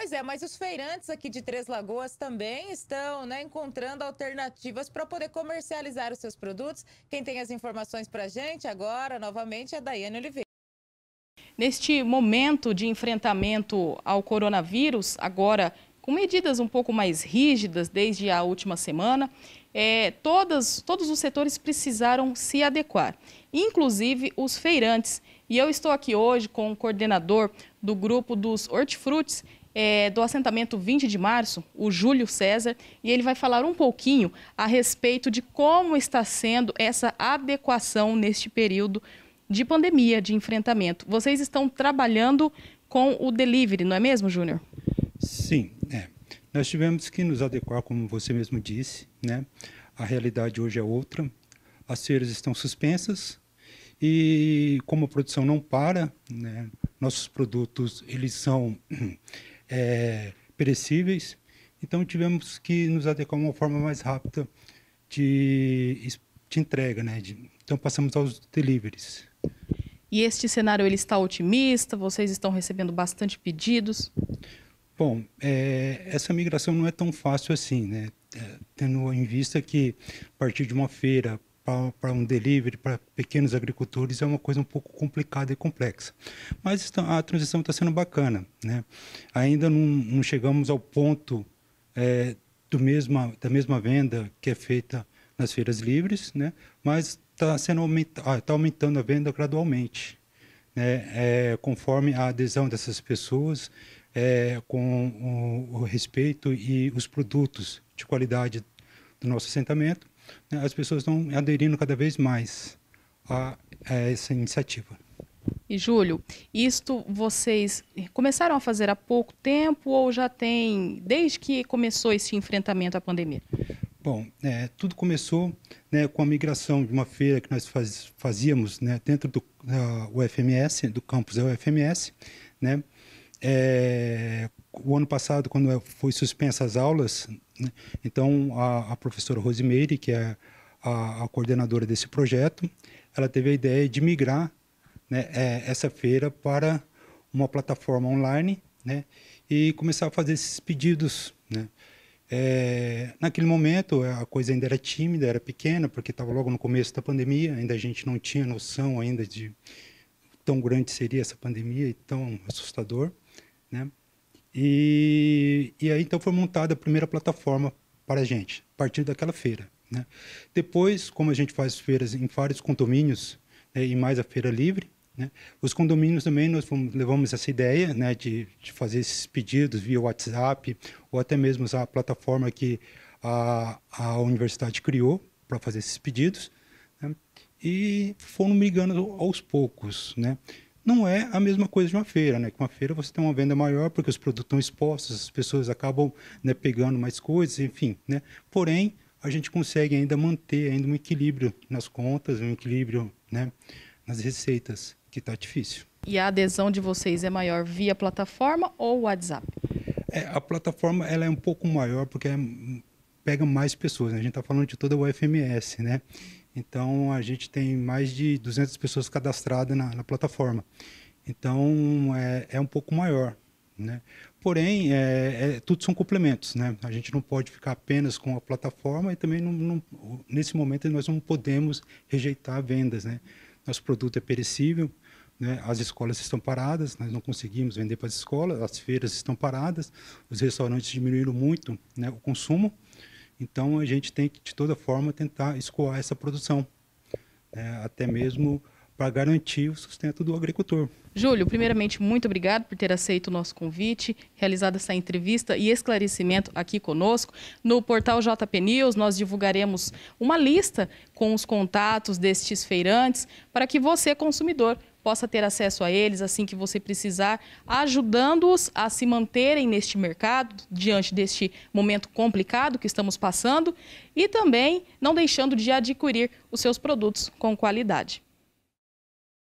Pois é, mas os feirantes aqui de Três Lagoas também estão, né, encontrando alternativas para poder comercializar os seus produtos. Quem tem as informações para a gente agora, novamente, é a Daiane Oliveira. Neste momento de enfrentamento ao coronavírus, agora com medidas um pouco mais rígidas desde a última semana, todos os setores precisaram se adequar, inclusive os feirantes. E eu estou aqui hoje com o coordenador do grupo dos hortifrutis do assentamento 20 de março, o Júlio César, e ele vai falar um pouquinho a respeito de como está sendo essa adequação neste período de pandemia, de enfrentamento. Vocês estão trabalhando com o delivery, não é mesmo, Júnior? Sim, nós tivemos que nos adequar, como você mesmo disse, né? A realidade hoje é outra, as feiras estão suspensas e como a produção não para, né? Nossos produtos eles são perecíveis, então tivemos que nos adequar a uma forma mais rápida de entrega, né? Então passamos aos deliveries. E este cenário, ele está otimista? Vocês estão recebendo bastante pedidos? Bom, essa migração não é tão fácil assim, né? Tendo em vista que partir de uma feira para um delivery, para pequenos agricultores, é uma coisa um pouco complicada e complexa. Mas a transição está sendo bacana, né? Ainda não chegamos ao ponto da mesma venda que é feita nas feiras livres, né? Mas está aumentando a venda gradualmente, né? Conforme a adesão dessas pessoas, com o respeito e os produtos de qualidade do nosso assentamento, né? As pessoas estão aderindo cada vez mais a essa iniciativa. E, Júlio, isto vocês começaram a fazer há pouco tempo ou já tem, desde que começou esse enfrentamento à pandemia? Bom, tudo começou, né, com a migração de uma feira que nós fazíamos, né, dentro do UFMS, do campus da UFMS, né? O ano passado, quando foi suspensa as aulas, né, então a professora Rosemeire, que é a coordenadora desse projeto, ela teve a ideia de migrar, né, essa feira para uma plataforma online, né, e começar a fazer esses pedidos, né? Naquele momento a coisa ainda era tímida, era pequena, porque estava logo no começo da pandemia, ainda a gente não tinha noção ainda de tão grande seria essa pandemia e tão assustador, né? E aí então foi montada a primeira plataforma para a gente, a partir daquela feira, né? Depois, como a gente faz feiras em vários condomínios, né, e mais a feira livre, né? Os condomínios também, nós levamos essa ideia, né, de fazer esses pedidos via WhatsApp ou até mesmo usar a plataforma que a universidade criou para fazer esses pedidos, né? E foram migrando aos poucos, né? Não é a mesma coisa de uma feira, né? Que uma feira você tem uma venda maior porque os produtos estão expostos, as pessoas acabam, né, pegando mais coisas, enfim, né? Porém, a gente consegue ainda manter ainda um equilíbrio nas contas, um equilíbrio, né, nas receitas, que está difícil. E a adesão de vocês é maior via plataforma ou WhatsApp? A plataforma ela é um pouco maior porque pega mais pessoas, né? A gente está falando de toda a UFMS, né? Então a gente tem mais de 200 pessoas cadastradas na plataforma. Então é um pouco maior, né? Porém, tudo são complementos, né? A gente não pode ficar apenas com a plataforma e também, nesse momento, nós não podemos rejeitar vendas, né? Nosso produto é perecível, né? As escolas estão paradas, nós não conseguimos vender para as escolas, as feiras estão paradas, os restaurantes diminuíram muito, né, o consumo, então a gente tem que, de toda forma, tentar escoar essa produção, né, até mesmo para garantir o sustento do agricultor. Júlio, primeiramente, muito obrigado por ter aceito o nosso convite, realizado essa entrevista e esclarecimento aqui conosco. No portal JP News, nós divulgaremos uma lista com os contatos destes feirantes para que você, consumidor, possa ter acesso a eles assim que você precisar, ajudando-os a se manterem neste mercado, diante deste momento complicado que estamos passando, e também não deixando de adquirir os seus produtos com qualidade.